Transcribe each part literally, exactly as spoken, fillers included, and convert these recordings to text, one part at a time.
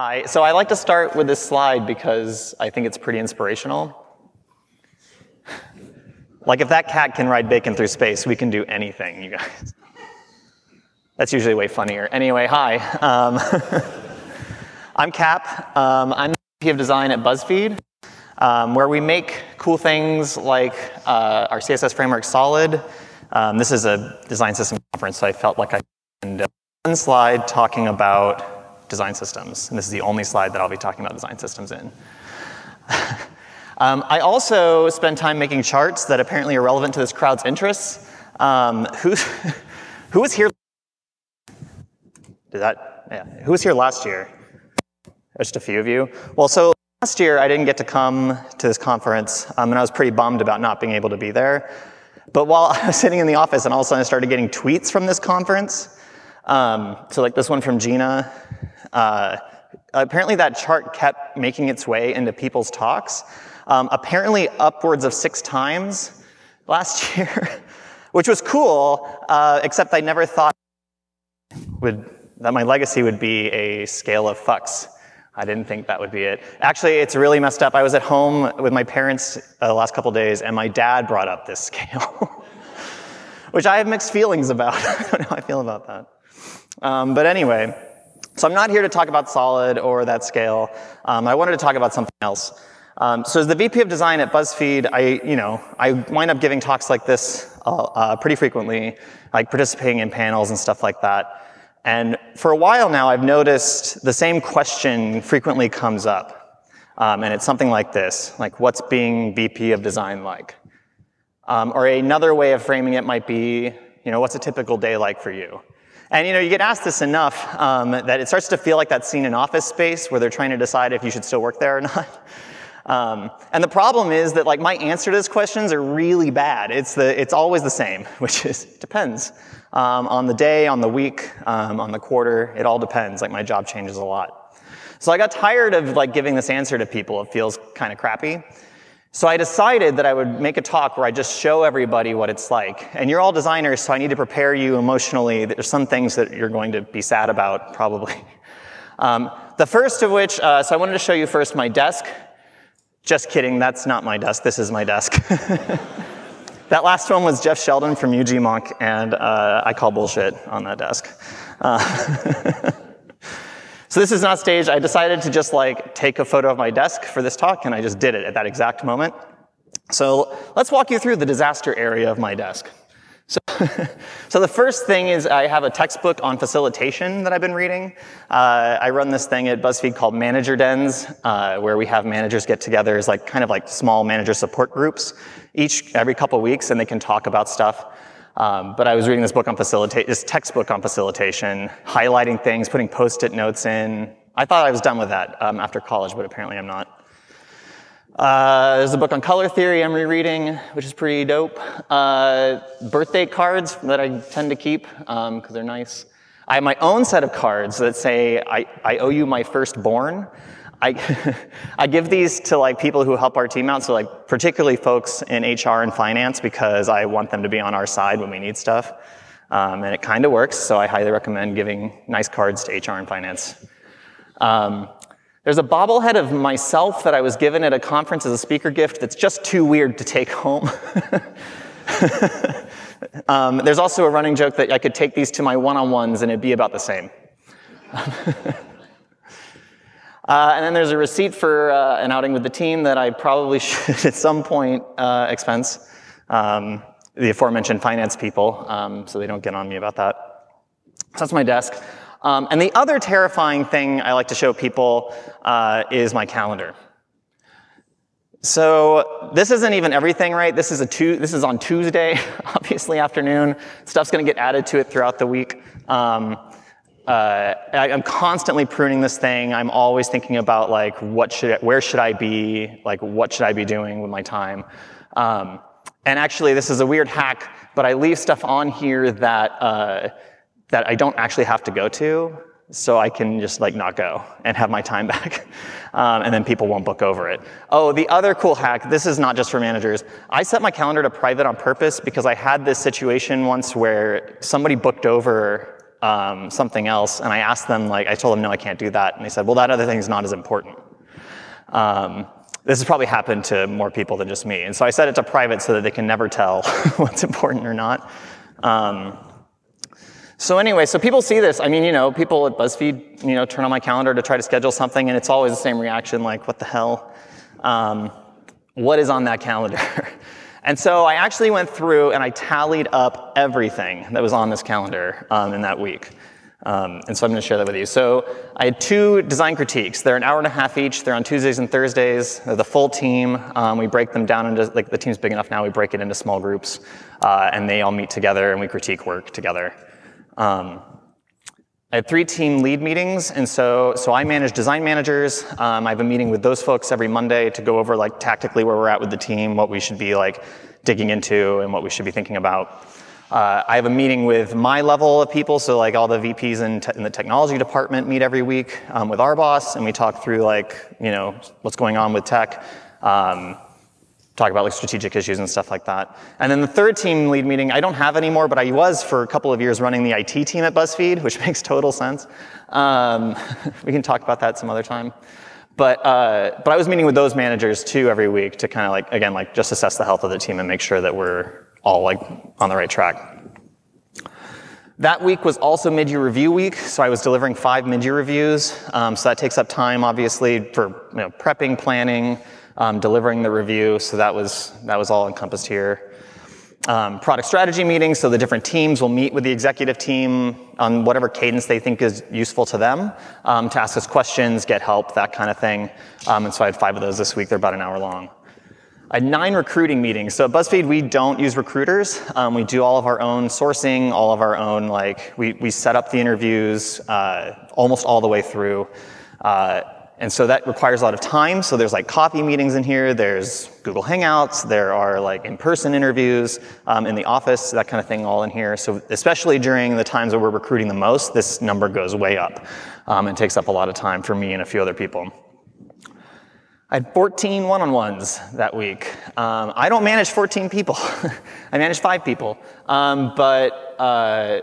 Hi. So I like to start with this slide because I think it's pretty inspirational. Like, if that cat can ride bacon through space, we can do anything, you guys. That's usually way funnier. Anyway, hi. Um, I'm Cap. Um, I'm the V P of Design at BuzzFeed, um, where we make cool things like uh, our C S S framework, Solid. Um, this is a design system conference, so I felt like I could end one slide talking about design systems. And this is the only slide that I'll be talking about design systems in. Um, I also spend time making charts that apparently are relevant to this crowd's interests. Um, who's, who was here? Did that? Yeah. Who was here last year? Just a few of you. Well, so last year I didn't get to come to this conference, um, and I was pretty bummed about not being able to be there. But while I was sitting in the office, and all of a sudden I started getting tweets from this conference. Um, so like this one from Gina. Uh, apparently that chart kept making its way into people's talks. Um, apparently upwards of six times last year, which was cool, uh, except I never thought would, that my legacy would be a scale of fucks. I didn't think that would be it. Actually, it's really messed up. I was at home with my parents uh, the last couple days, and my dad brought up this scale, which I have mixed feelings about. I don't know how I feel about that. Um, but anyway, so I'm not here to talk about Solid or that scale. Um, I wanted to talk about something else. Um, so as the V P of Design at BuzzFeed, I, you know, I wind up giving talks like this uh, uh, pretty frequently, like participating in panels and stuff like that. And for a while now, I've noticed the same question frequently comes up. Um, and it's something like this, like, what's being V P of Design like? Um, or another way of framing it might be, you know, what's a typical day like for you? And you know, you get asked this enough um, that it starts to feel like that scene in Office Space where they're trying to decide if you should still work there or not. Um, and the problem is that, like, my answer to these questions are really bad. It's, the, it's always the same, which is, it depends. Um, on the day, on the week, um, on the quarter, it all depends. Like, my job changes a lot. So I got tired of, like, giving this answer to people. It feels kind of crappy. So I decided that I would make a talk where I just show everybody what it's like. And you're all designers, so I need to prepare you emotionally. There's some things that you're going to be sad about, probably. Um, the first of which, uh, so I wanted to show you first my desk. Just kidding, that's not my desk, this is my desk. That last one was Jeff Sheldon from U G Monk, and uh, I call bullshit on that desk. Uh, so this is not staged. I decided to just, like, take a photo of my desk for this talk, and I just did it at that exact moment. So let's walk you through the disaster area of my desk. So, so the first thing is I have a textbook on facilitation that I've been reading. Uh, I run this thing at BuzzFeed called Manager Dens, uh, where we have managers get together as, like, kind of like small manager support groups each every couple weeks, and they can talk about stuff. Um, but I was reading this book on facilitate, this textbook on facilitation, highlighting things, putting post-it notes in. I thought I was done with that um, after college, but apparently I'm not. Uh, there's a book on color theory I'm rereading, which is pretty dope. Uh, birthday cards that I tend to keep, um, because they're nice. I have my own set of cards that say, I, I owe you my firstborn. I, I give these to, like, people who help our team out, so, like, particularly folks in H R and finance, because I want them to be on our side when we need stuff. Um, and it kind of works, so I highly recommend giving nice cards to H R and finance. Um, There's a bobblehead of myself that I was given at a conference as a speaker gift that's just too weird to take home. um, there's also a running joke that I could take these to my one-on-ones and it'd be about the same. uh, and then there's a receipt for uh, an outing with the team that I probably should at some point uh, expense. Um, the aforementioned finance people, um, so they don't get on me about that. So that's my desk. Um, and the other terrifying thing I like to show people uh, is my calendar. So this isn't even everything, right? This is a two, this is on Tuesday, obviously afternoon. Stuff's going to get added to it throughout the week. Um, uh, I, I'm constantly pruning this thing. I'm always thinking about, like, what should, I, where should I be? Like, what should I be doing with my time? Um, and actually, this is a weird hack, but I leave stuff on here that. Uh, that I don't actually have to go to, so I can just, like, not go and have my time back. Um, and then people won't book over it. Oh, the other cool hack, this is not just for managers. I set my calendar to private on purpose because I had this situation once where somebody booked over um, something else, and I asked them, like, I told them, no, I can't do that, and they said, well, that other thing is not as important. Um, this has probably happened to more people than just me, and so I set it to private so that they can never tell what's important or not. Um, so anyway, so people see this. I mean, you know, people at BuzzFeed, you know, turn on my calendar to try to schedule something, and it's always the same reaction, like, what the hell? Um, what is on that calendar? And so I actually went through and I tallied up everything that was on this calendar um, in that week. Um, and so I'm going to share that with you. So I had two design critiques. They're an hour and a half each. They're on Tuesdays and Thursdays. They're the full team. Um, we break them down into, like, the team's big enough now, we break it into small groups. Uh, and they all meet together and we critique work together. Um, I had three team lead meetings, and so, so I manage design managers. Um, I have a meeting with those folks every Monday to go over, like, tactically where we're at with the team, what we should be, like, digging into and what we should be thinking about. Uh, I have a meeting with my level of people, so, like, all the V Ps in, te in the technology department meet every week um, with our boss, and we talk through, like, you know, what's going on with tech, um, talk about, like, strategic issues and stuff like that. And then the third team lead meeting, I don't have anymore, but I was for a couple of years running the I T team at BuzzFeed, which makes total sense. Um, we can talk about that some other time. But, uh, but I was meeting with those managers too every week to kind of, like, again, like, just assess the health of the team and make sure that we're all, like, on the right track. That week was also mid-year review week, so I was delivering five mid-year reviews. Um, so that takes up time, obviously, for, you know, prepping, planning, Um, delivering the review, so that was, that was all encompassed here. Um, product strategy meetings, so the different teams will meet with the executive team on whatever cadence they think is useful to them um, to ask us questions, get help, that kind of thing. Um, and so I had five of those this week. They're about an hour long. I had nine recruiting meetings. So at BuzzFeed, we don't use recruiters. Um, we do all of our own sourcing, all of our own, like, we, we set up the interviews uh, almost all the way through. Uh, And so that requires a lot of time. So there's, like, coffee meetings in here. There's Google Hangouts. There are, like, in-person interviews um, in the office, that kind of thing, all in here. So especially during the times that we're recruiting the most, this number goes way up um, and takes up a lot of time for me and a few other people. I had fourteen one-on-ones that week. Um, I don't manage fourteen people. I manage five people. Um, but... Uh,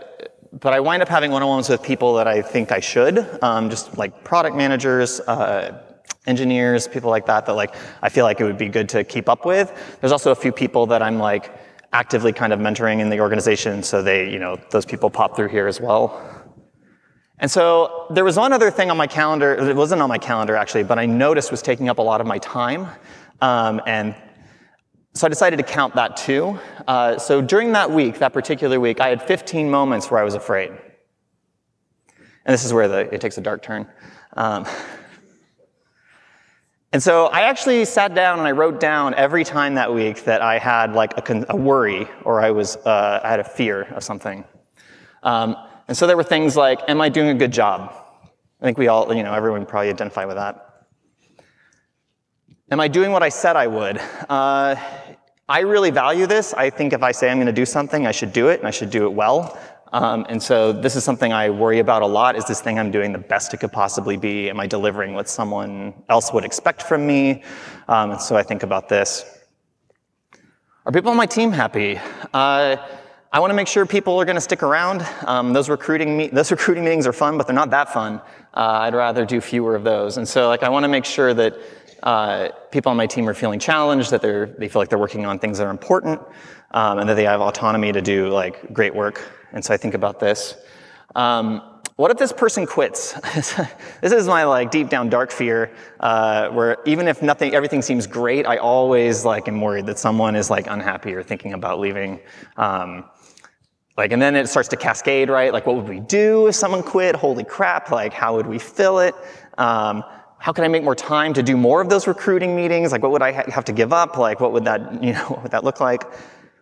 But I wind up having one-on-ones with people that I think I should, um, just, like, product managers, uh, engineers, people like that, that, like, I feel like it would be good to keep up with. There's also a few people that I'm, like, actively kind of mentoring in the organization, so they, you know, those people pop through here as well. And so there was one other thing on my calendar, it wasn't on my calendar actually, but I noticed was taking up a lot of my time, um, and so I decided to count that too. Uh, so during that week, that particular week, I had fifteen moments where I was afraid. And this is where the, it takes a dark turn. Um, and so I actually sat down and I wrote down every time that week that I had, like, a, con a worry, or I, was, uh, I had a fear of something. Um, and so there were things like, am I doing a good job? I think we all, you know, everyone probably identify with that. Am I doing what I said I would? Uh, I really value this. I think if I say I'm going to do something, I should do it, and I should do it well. Um, and so this is something I worry about a lot. Is this thing I'm doing the best it could possibly be? Am I delivering what someone else would expect from me? Um, and so I think about this. Are people on my team happy? Uh, I want to make sure people are going to stick around. Um, those, recruiting me those recruiting meetings are fun, but they're not that fun. Uh, I'd rather do fewer of those. And so, like, I want to make sure that Uh, people on my team are feeling challenged, that they're, they feel like they're working on things that are important, um, and that they have autonomy to do, like, great work. And so I think about this. Um, what if this person quits? This is my, like, deep down dark fear, uh, where even if nothing, everything seems great, I always, like, am worried that someone is, like, unhappy or thinking about leaving. Um, like, and then it starts to cascade, right? Like, what would we do if someone quit? Holy crap, like, how would we fill it? Um, How can I make more time to do more of those recruiting meetings? Like, what would I ha have to give up? Like, what would that, you know, what would that look like?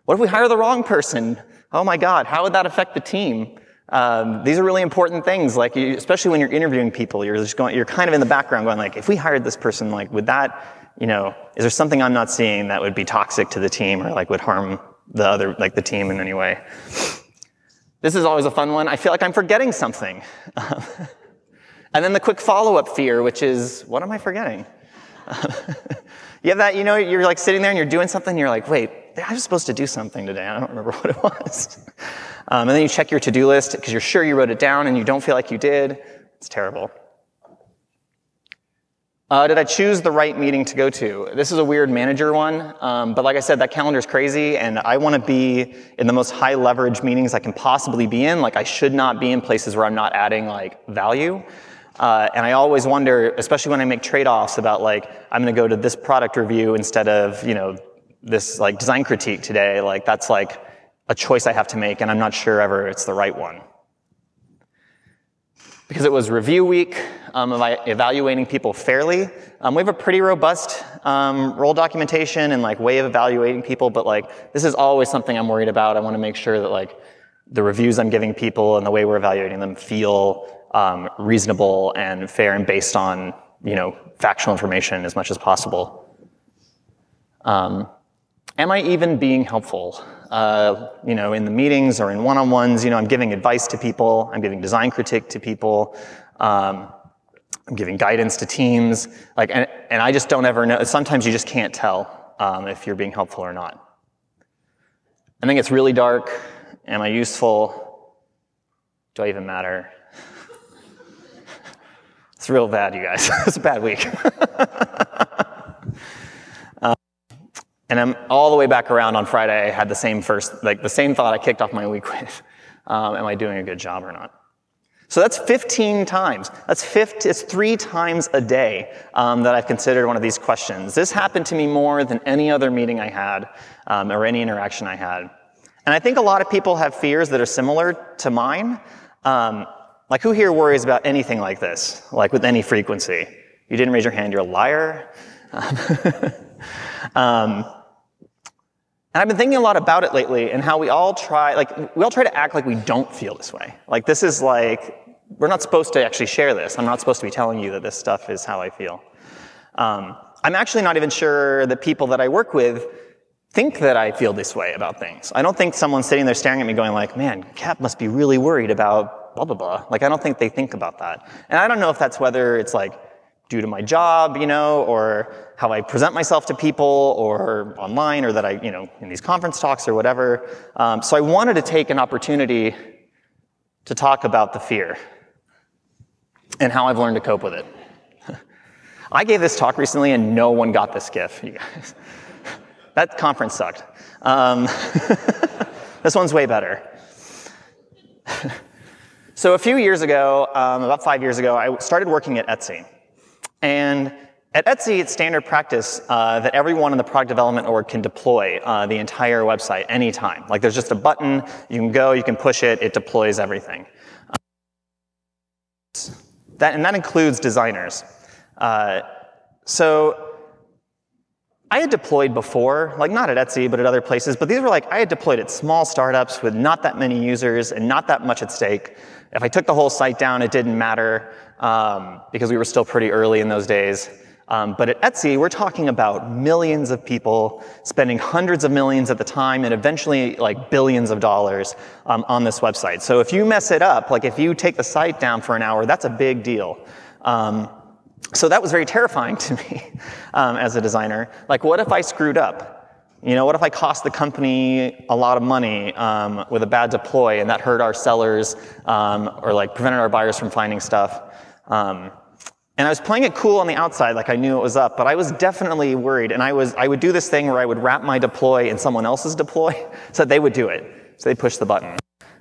What if we hire the wrong person? Oh my God, how would that affect the team? Um, these are really important things. Like, you, especially when you're interviewing people, you're just going, you're kind of in the background going, like, if we hired this person, like, would that, you know, is there something I'm not seeing that would be toxic to the team or, like, would harm the other, like, the team in any way? This is always a fun one. I feel like I'm forgetting something. And then the quick follow-up fear, which is, what am I forgetting? You have that, you know, you're, like, sitting there and you're doing something, and you're like, wait, I was supposed to do something today. I don't remember what it was. Um, and then you check your to-do list because you're sure you wrote it down and you don't feel like you did. It's terrible. Uh, did I choose the right meeting to go to? This is a weird manager one, um, but like I said, that calendar's crazy, and I want to be in the most high leverage meetings I can possibly be in. Like, I should not be in places where I'm not adding like value. Uh, and I always wonder, especially when I make trade-offs about like, I'm going to go to this product review instead of, you know, this like design critique today. Like, that's like a choice I have to make, and I'm not sure ever it's the right one. Because it was review week, um, evaluating people fairly. Um, we have a pretty robust um, role documentation and like way of evaluating people, but like this is always something I'm worried about. I want to make sure that like the reviews I'm giving people and the way we're evaluating them feel um, reasonable and fair and based on, you know, factual information as much as possible. Um, Am I even being helpful? Uh, you know, in the meetings or in one-on-ones, you know, I'm giving advice to people, I'm giving design critique to people, um, I'm giving guidance to teams, like, and, and I just don't ever know. Sometimes you just can't tell um, if you're being helpful or not. I think it's really dark. Am I useful? Do I even matter? It's real bad, you guys. It's a bad week. And I'm all the way back around on Friday. I had the same first, like the same thought I kicked off my week with. Um, am I doing a good job or not? So that's fifteen times. That's fifty, it's three times a day um, that I've considered one of these questions. This happened to me more than any other meeting I had um, or any interaction I had. And I think a lot of people have fears that are similar to mine. Um, like, who here worries about anything like this, like with any frequency? You didn't raise your hand, you're a liar. um, And I've been thinking a lot about it lately and how we all try, like, we all try to act like we don't feel this way. Like, this is like, we're not supposed to actually share this. I'm not supposed to be telling you that this stuff is how I feel. Um, I'm actually not even sure that people that I work with think that I feel this way about things. I don't think someone's sitting there staring at me going like, man, Cap must be really worried about blah, blah, blah. Like, I don't think they think about that. And I don't know if that's whether it's like due to my job, you know, or how I present myself to people or online or that I, you know, in these conference talks or whatever. Um, so I wanted to take an opportunity to talk about the fear and how I've learned to cope with it. I gave this talk recently and no one got this gif, you guys. That conference sucked. Um, this one's way better. So a few years ago, um, about five years ago, I started working at Etsy. And at Etsy, it's standard practice uh, that everyone in the product development org can deploy uh, the entire website anytime. Like, there's just a button, you can go, you can push it, it deploys everything. Um, that, and that includes designers. Uh, so I had deployed before, like not at Etsy, but at other places, but these were like, I had deployed at small startups with not that many users and not that much at stake. If I took the whole site down, it didn't matter um, because we were still pretty early in those days. Um, but at Etsy, we're talking about millions of people spending hundreds of millions at the time and eventually like billions of dollars um, on this website. So if you mess it up, like if you take the site down for an hour, that's a big deal. Um, so that was very terrifying to me um, as a designer. Like, what if I screwed up? You know, what if I cost the company a lot of money um, with a bad deploy and that hurt our sellers um, or like prevented our buyers from finding stuff? Um, And I was playing it cool on the outside, like I knew it was up, but I was definitely worried. And I was, I would do this thing where I would wrap my deploy in someone else's deploy so that they would do it. So they push the button.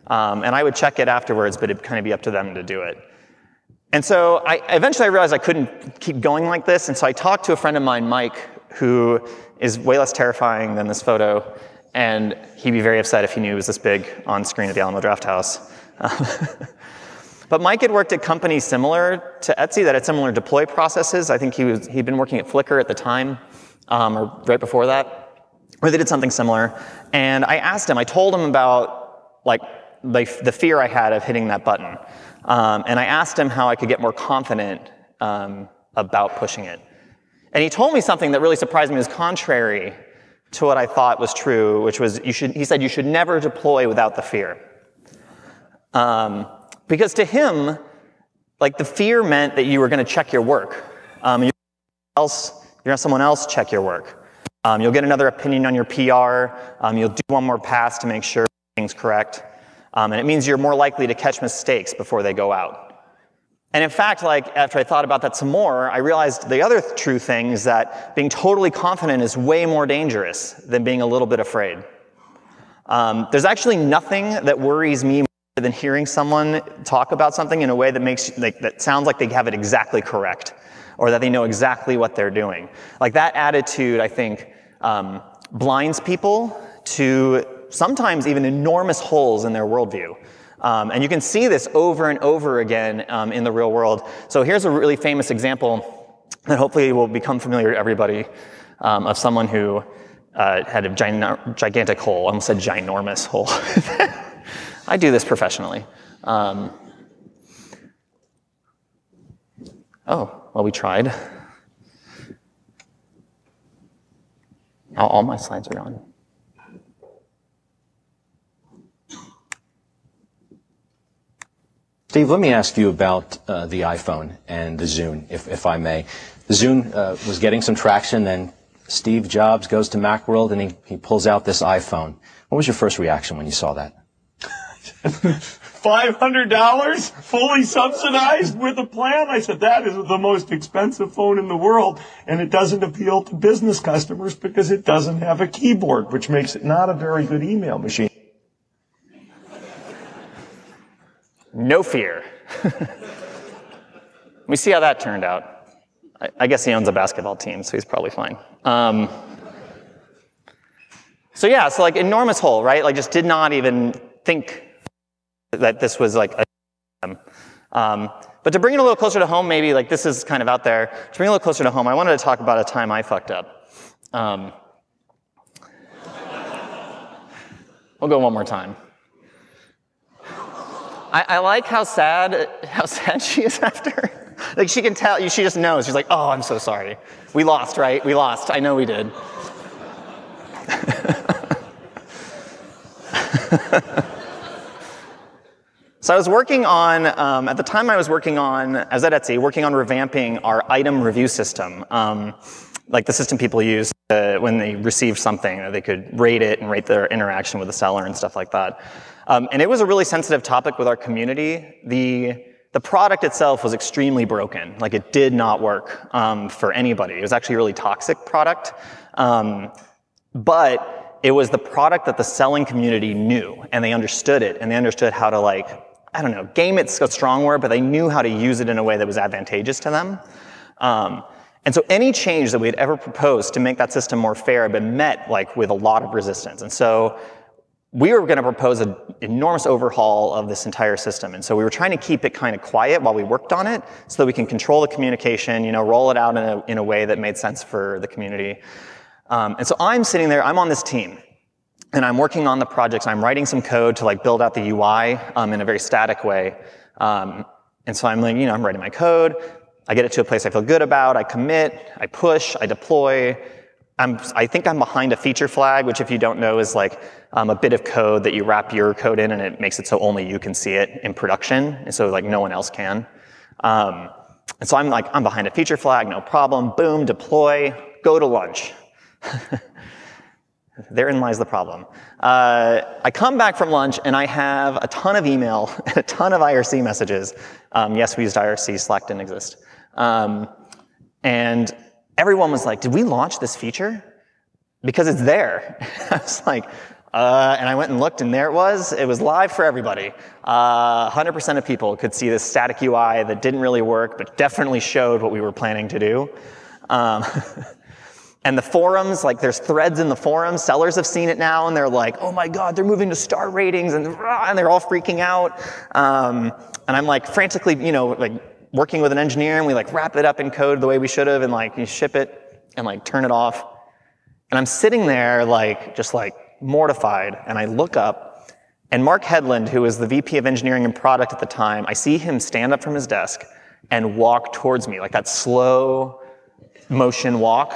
Um, and I would check it afterwards, but it'd kind of be up to them to do it. And so I, eventually I realized I couldn't keep going like this. And so I talked to a friend of mine, Mike, who is way less terrifying than this photo. And he'd be very upset if he knew it was this big on screen at the Alamo Drafthouse. Um, But Mike had worked at companies similar to Etsy that had similar deploy processes. I think he was, he'd been working at Flickr at the time, um, or right before that, where they did something similar. And I asked him, I told him about like the, the fear I had of hitting that button. Um, and I asked him how I could get more confident um, about pushing it. And he told me something that really surprised me. It was contrary to what I thought was true, which was, you should, he said, you should never deploy without the fear. Um, Because to him, like the fear meant that you were going to check your work. Um, you're going to have someone else check your work. Um, you'll get another opinion on your P R. Um, you'll do one more pass to make sure everything's correct. Um, and it means you're more likely to catch mistakes before they go out. And in fact, like, after I thought about that some more, I realized the other true thing is that being totally confident is way more dangerous than being a little bit afraid. Um, there's actually nothing that worries me more than hearing someone talk about something in a way that makes, like, that sounds like they have it exactly correct, or that they know exactly what they're doing. Like, that attitude, I think, um, blinds people to sometimes even enormous holes in their worldview. Um, and you can see this over and over again um, in the real world. So here's a really famous example that hopefully will become familiar to everybody, um, of someone who uh, had a gina- gigantic hole. I almost said ginormous hole. I do this professionally. Um, oh, well, we tried. Now all my slides are on. Steve, let me ask you about uh, the iPhone and the Zune, if, if I may. The Zune uh, was getting some traction, then Steve Jobs goes to Macworld and he, he pulls out this iPhone. What was your first reaction when you saw that? five hundred dollars, fully subsidized with a plan? I said, that is the most expensive phone in the world, and it doesn't appeal to business customers because it doesn't have a keyboard, which makes it not a very good email machine. No fear. We see how that turned out. I, I guess he owns a basketball team, so he's probably fine. Um, so yeah, so like enormous hole, right? Like just did not even think that this was like a um, but to bring it a little closer to home, maybe like this is kind of out there. To bring it a little closer to home, I wanted to talk about a time I fucked up. Um, we'll go one more time. I, I like how sad how sad she is after. Like she can tell, she just knows. She's like, oh, I'm so sorry. We lost, right? We lost. I know we did. So I was working on, um, at the time I was working on, I was at Etsy, working on revamping our item review system. Um, like the system people use uh, when they receive something. They could rate it and rate their interaction with the seller and stuff like that. Um, and it was a really sensitive topic with our community. The, the product itself was extremely broken. Like it did not work um, for anybody. It was actually a really toxic product. Um, but it was the product that the selling community knew, and they understood it, and they understood how to, like, I don't know, game it's a strong word, but they knew how to use it in a way that was advantageous to them. Um, And so any change that we had ever proposed to make that system more fair had been met like with a lot of resistance. And so we were going to propose an enormous overhaul of this entire system. And so we were trying to keep it kind of quiet while we worked on it so that we can control the communication, you know, roll it out in a, in a way that made sense for the community. Um, and so I'm sitting there, I'm on this team, and I'm working on the projects. I'm writing some code to like build out the U I um, in a very static way. Um, and so I'm like, you know, I'm writing my code. I get it to a place I feel good about, I commit, I push, I deploy. I'm, I think I'm behind a feature flag, which if you don't know is like um, a bit of code that you wrap your code in and it makes it so only you can see it in production, and so like no one else can. Um, and so I'm like, I'm behind a feature flag, no problem, boom, deploy, go to lunch. Therein lies the problem. Uh, I come back from lunch and I have a ton of email and a ton of I R C messages. Um, yes, we used I R C, Slack didn't exist. Um, and everyone was like, did we launch this feature? Because it's there. I was like, uh, and I went and looked and there it was. It was live for everybody. Uh, one hundred percent of people could see this static U I that didn't really work, but definitely showed what we were planning to do. Um, and the forums, like there's threads in the forums. Sellers have seen it now and they're like, oh my God, they're moving to star ratings and, and they're all freaking out. Um, and I'm like frantically, you know, like, working with an engineer, and we like wrap it up in code the way we should have, and like you ship it and like turn it off. And I'm sitting there like just like mortified, and I look up, and Mark Headland, who was the V P of engineering and product at the time, I see him stand up from his desk and walk towards me, like that slow motion walk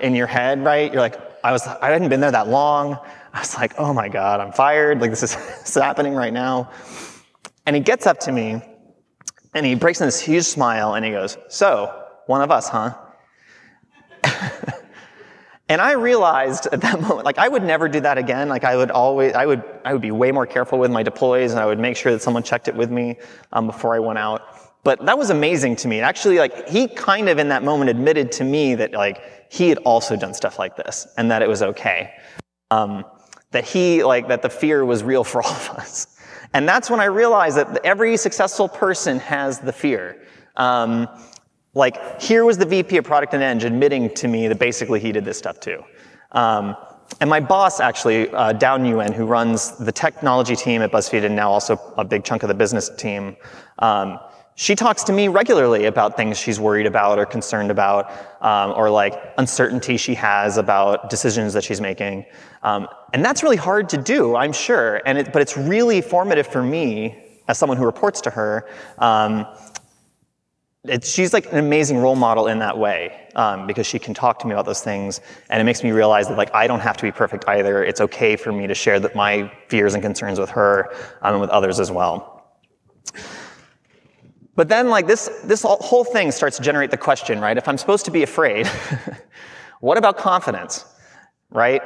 in your head, right? You're like, I was, I hadn't been there that long. I was like, oh my God, I'm fired. Like this is, this is happening right now. And he gets up to me, and he breaks in this huge smile and he goes, so, one of us, huh? And I realized at that moment, like I would never do that again. Like I would always, I would, I would be way more careful with my deploys, and I would make sure that someone checked it with me um, before I went out. But that was amazing to me. And actually, like he kind of in that moment admitted to me that like he had also done stuff like this, and that it was okay. Um, that he like that the fear was real for all of us. And that's when I realized that every successful person has the fear. Um, Like, here was the V P of Product and Eng admitting to me that basically he did this stuff too. Um, and my boss, actually, uh, Down Nguyen, who runs the technology team at BuzzFeed and now also a big chunk of the business team, um, she talks to me regularly about things she's worried about or concerned about, um, or like uncertainty she has about decisions that she's making. Um, and that's really hard to do, I'm sure, and it, but it's really formative for me as someone who reports to her. Um, It, she's like an amazing role model in that way, um, because she can talk to me about those things, and it makes me realize that like I don't have to be perfect either. It's okay for me to share that my fears and concerns with her um, and with others as well. But then like this, this whole thing starts to generate the question, right? If I'm supposed to be afraid, what about confidence, right?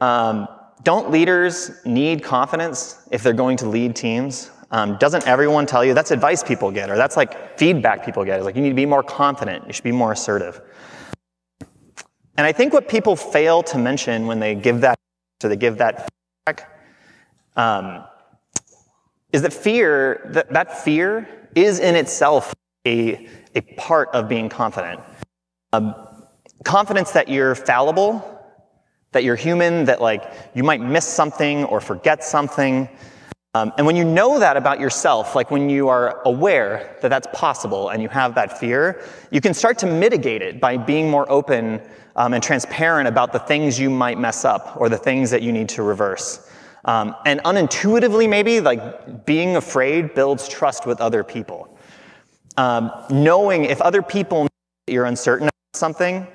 Um, don't leaders need confidence if they're going to lead teams? Um, doesn't everyone tell you? That's advice people get, or that's like feedback people get. It's like, you need to be more confident. You should be more assertive. And I think what people fail to mention when they give that, so they give that feedback, um, is that fear, that, that fear is in itself a, a part of being confident. Um, confidence that you're fallible, that you're human, that like you might miss something or forget something. Um, and when you know that about yourself, like when you are aware that that's possible and you have that fear, you can start to mitigate it by being more open um, and transparent about the things you might mess up or the things that you need to reverse. Um, and unintuitively maybe, like being afraid builds trust with other people. Um, knowing if other people know that you're uncertain about something,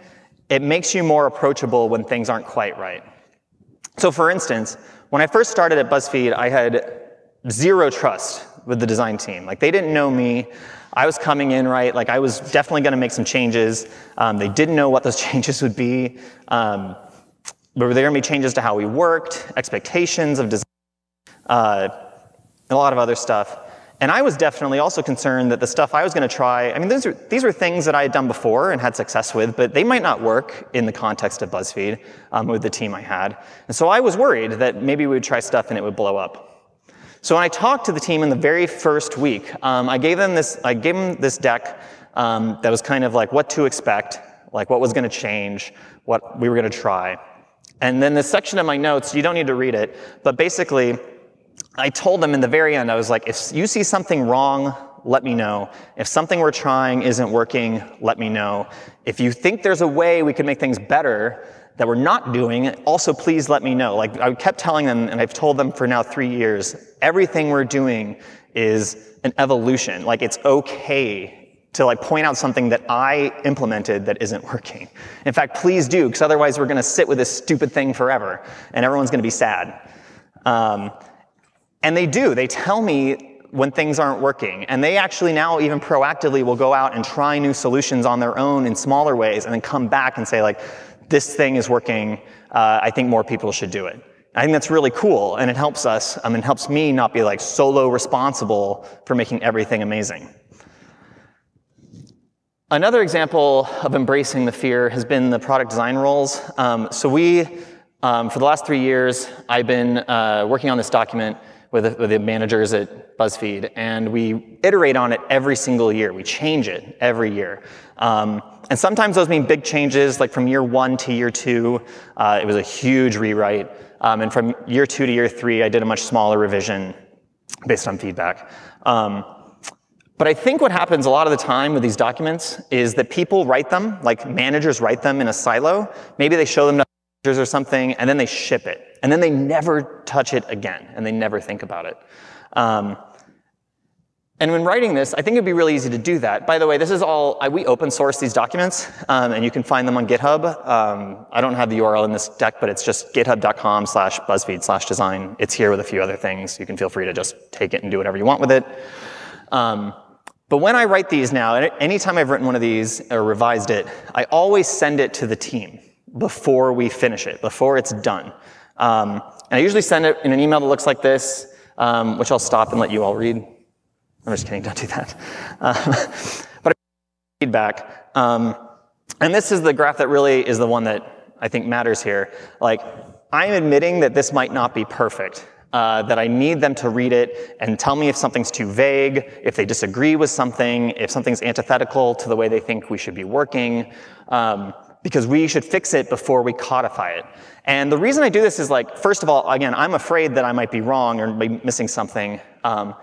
it makes you more approachable when things aren't quite right. So for instance, when I first started at BuzzFeed, I had zero trust with the design team. Like they didn't know me. I was coming in, right? Like I was definitely gonna make some changes. Um, they didn't know what those changes would be. Um, but were there gonna be changes to how we worked, expectations of design, uh, and a lot of other stuff. And I was definitely also concerned that the stuff I was gonna try, I mean, these were, these were things that I had done before and had success with, but they might not work in the context of BuzzFeed um, with the team I had. And so I was worried that maybe we would try stuff and it would blow up. So when I talked to the team in the very first week, um, I gave them this, I gave them this deck um, that was kind of like what to expect, like what was gonna change, what we were gonna try. And then this section of my notes, you don't need to read it, but basically, I told them in the very end, I was like, if you see something wrong, let me know. If something we're trying isn't working, let me know. If you think there's a way we could make things better that we're not doing, also please let me know. Like I kept telling them, and I've told them for now three years, everything we're doing is an evolution. Like it's okay to like point out something that I implemented that isn't working. In fact, please do, because otherwise we're gonna sit with this stupid thing forever and everyone's gonna be sad. Um, And they do, they tell me when things aren't working. And they actually now even proactively will go out and try new solutions on their own in smaller ways and then come back and say like, this thing is working, uh, I think more people should do it. I think that's really cool, and it helps us, um, it helps me not be like solo responsible for making everything amazing. Another example of embracing the fear has been the product design roles. Um, so we, um, for the last three years, I've been uh, working on this document with the managers at BuzzFeed, and we iterate on it every single year. We change it every year. Um, and sometimes those mean big changes, like from year one to year two, uh, it was a huge rewrite. Um, and from year two to year three, I did a much smaller revision based on feedback. Um, but I think what happens a lot of the time with these documents is that people write them, like managers write them in a silo. Maybe they show them to or something, and then they ship it. And then they never touch it again, and they never think about it. Um, and when writing this, I think it'd be really easy to do that. By the way, this is all, I, we open source these documents, um, and you can find them on GitHub. Um, I don't have the U R L in this deck, but it's just github.com slash BuzzFeed slash design. It's here with a few other things. You can feel free to just take it and do whatever you want with it. Um, But when I write these now, anytime I've written one of these or revised it, I always send it to the team before we finish it, before it's done. Um, and I usually send it in an email that looks like this, um, which I'll stop and let you all read. I'm just kidding, don't do that. Um, but feedback. Um, and this is the graph that really is the one that I think matters here. Like, I'm admitting that this might not be perfect, uh, that I need them to read it and tell me if something's too vague, if they disagree with something, if something's antithetical to the way they think we should be working. Um, because we should fix it before we codify it. And the reason I do this is, like, first of all, again, I'm afraid that I might be wrong or be missing something. Um,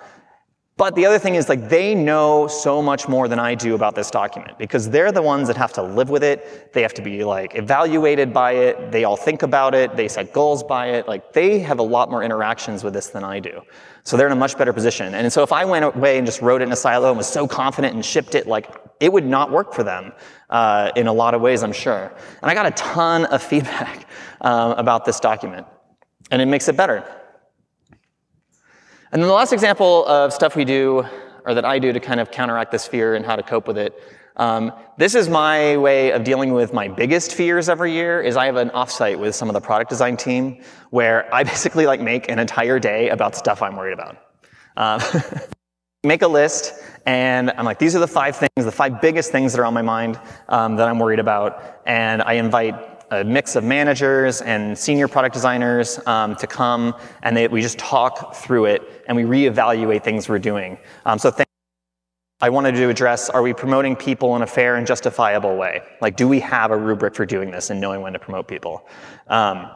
but the other thing is, like, they know so much more than I do about this document, because they're the ones that have to live with it. They have to be, like, evaluated by it. They all think about it. They set goals by it. Like, they have a lot more interactions with this than I do. So they're in a much better position. And so if I went away and just wrote it in a silo and was so confident and shipped it, like, it would not work for them uh, in a lot of ways, I'm sure. And I got a ton of feedback um, about this document, and it makes it better. And then the last example of stuff we do, or that I do, to kind of counteract this fear and how to cope with it. Um, this is my way of dealing with my biggest fears every year, is I have an offsite with some of the product design team where I basically, like, make an entire day about stuff I'm worried about. Um, make a list, and I'm like, these are the five things, the five biggest things that are on my mind um, that I'm worried about. And I invite a mix of managers and senior product designers um, to come, and they, we just talk through it, and we reevaluate things we're doing. Um, so things I wanted to address, are we promoting people in a fair and justifiable way? Like, do we have a rubric for doing this and knowing when to promote people? Um,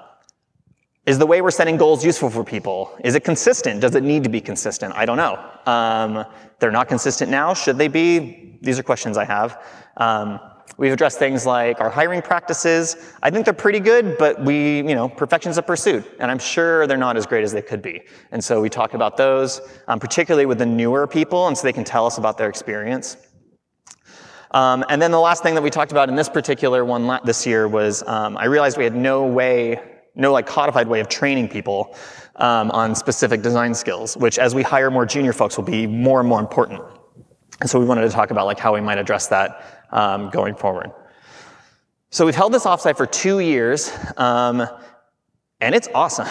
Is the way we're setting goals useful for people? Is it consistent? Does it need to be consistent? I don't know. Um, they're not consistent now. Should they be? These are questions I have. Um, we've addressed things like our hiring practices. I think they're pretty good, but we, you know, perfection's a pursuit, and I'm sure they're not as great as they could be. And so we talk about those, um, particularly with the newer people, and so they can tell us about their experience. Um, and then the last thing that we talked about in this particular one this year was um, I realized we had no way no like codified way of training people um, on specific design skills, which as we hire more junior folks will be more and more important. And so we wanted to talk about, like, how we might address that um, going forward. So we've held this offsite for two years, um, and it's awesome.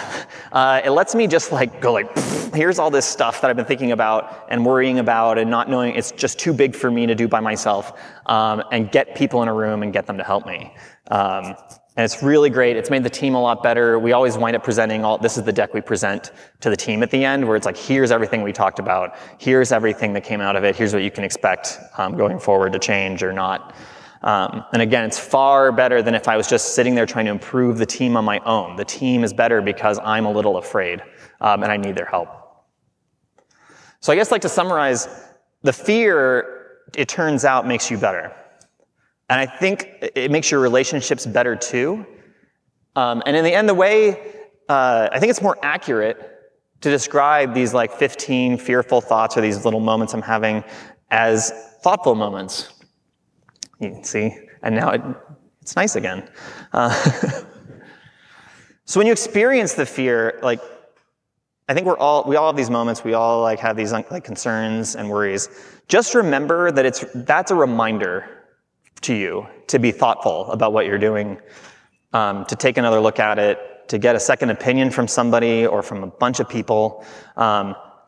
Uh, it lets me just, like, go, like, here's all this stuff that I've been thinking about and worrying about and not knowing, it's just too big for me to do by myself, um, and get people in a room and get them to help me. Um, And it's really great. It's made the team a lot better. We always wind up presenting all, this is the deck we present to the team at the end, where it's like, here's everything we talked about. Here's everything that came out of it. Here's what you can expect um, going forward to change or not. Um, and again, it's far better than if I was just sitting there trying to improve the team on my own. The team is better because I'm a little afraid um, and I need their help. So I guess, like, to summarize, the fear, it turns out, makes you better. And I think it makes your relationships better too. Um, and in the end, the way, uh, I think it's more accurate to describe these, like, fifteen fearful thoughts or these little moments I'm having as thoughtful moments. You can see, and now it, it's nice again. Uh, so when you experience the fear, like, I think we're all, we all have these moments, we all, like, have these, like, concerns and worries. Just remember that it's, that's a reminder to you to be thoughtful about what you're doing, um, to take another look at it, to get a second opinion from somebody or from a bunch of people, um,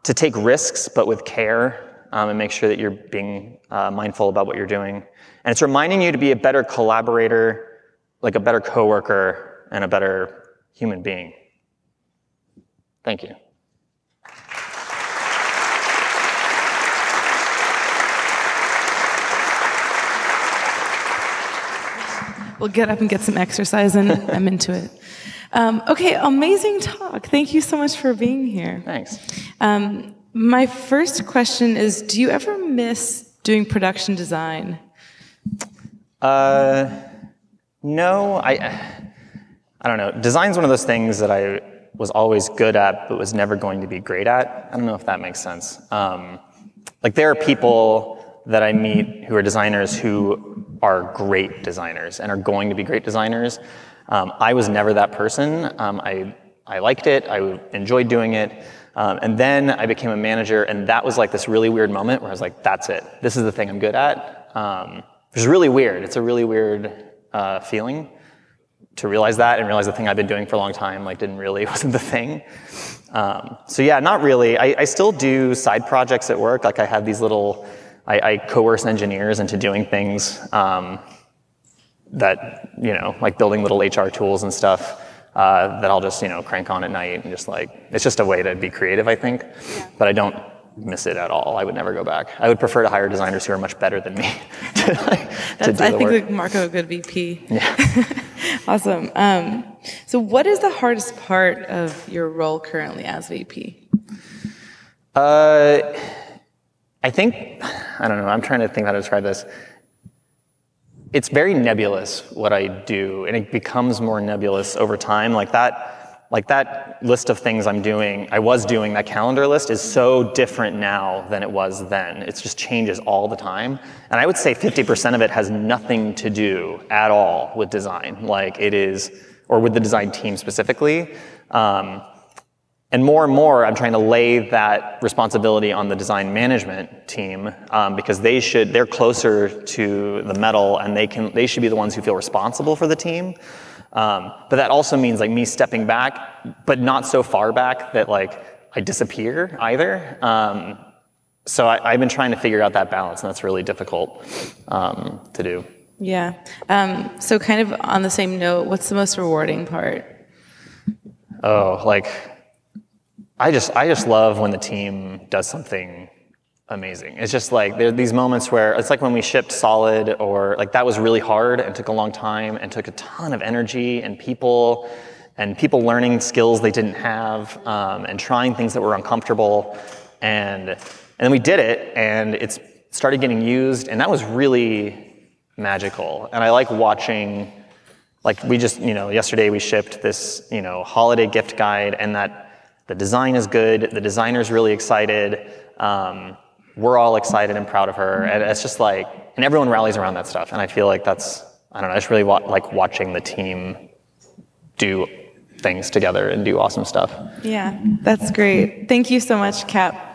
to take risks but with care, um, and make sure that you're being uh, mindful about what you're doing. And it's reminding you to be a better collaborator, like a better coworker, and a better human being. Thank you. We'll get up and get some exercise, and I'm into it. Um, okay, amazing talk. Thank you so much for being here. Thanks. Um, my first question is, do you ever miss doing production design? Uh, no, I, I don't know. Design's one of those things that I was always good at, but was never going to be great at. I don't know if that makes sense. Um, like, there are people that I meet who are designers who are great designers and are going to be great designers. Um, I was never that person. Um, I, I liked it, I enjoyed doing it. Um, and then I became a manager, and that was like this really weird moment where I was like, that's it, this is the thing I'm good at. Um, which is really weird, it's a really weird uh, feeling. to realize that and realize the thing I've been doing for a long time like didn't really, wasn't the thing. Um, so yeah, not really. I, I still do side projects at work. Like I have these little, I, I coerce engineers into doing things um, that, you know, like building little H R tools and stuff uh, that I'll just, you know, crank on at night and just like, it's just a way to be creative, I think. Yeah. But I don't miss it at all. I would never go back. I would prefer to hire designers who are much better than me to, like, That's, to do I the think work. Marco, a good V P. Yeah. Awesome. Um, so what is the hardest part of your role currently as V P? Uh, I think, I don't know, I'm trying to think how to describe this. It's very nebulous what I do, and it becomes more nebulous over time. Like that, like that list of things I'm doing, I was doing, that calendar list is so different now than it was then. It just changes all the time. And I would say fifty percent of it has nothing to do at all with design. Like it is, or with the design team specifically. Um, and more and more, I'm trying to lay that responsibility on the design management team um, because they should, they're closer to the metal and they can, they should be the ones who feel responsible for the team. Um, but that also means like me stepping back, but not so far back that like I disappear either. Um, so I, I've been trying to figure out that balance, and that's really difficult um, to do. Yeah. Um, so kind of on the same note, what's the most rewarding part? Oh, like I just I just love when the team does something amazing. It's just like there are these moments where it's like when we shipped Solid, or like that was really hard and took a long time and took a ton of energy and people and people learning skills they didn't have um, and trying things that were uncomfortable, and and then we did it and it's started getting used, and that was really magical. And I like watching, like we just, you know, yesterday we shipped this, you know, holiday gift guide, and that the design is good, the designer's really excited, um, we're all excited and proud of her, and it's just like, and everyone rallies around that stuff, and I feel like that's, I don't know, I just really wa like watching the team do things together and do awesome stuff. Yeah, that's great. Thank you so much, Cap.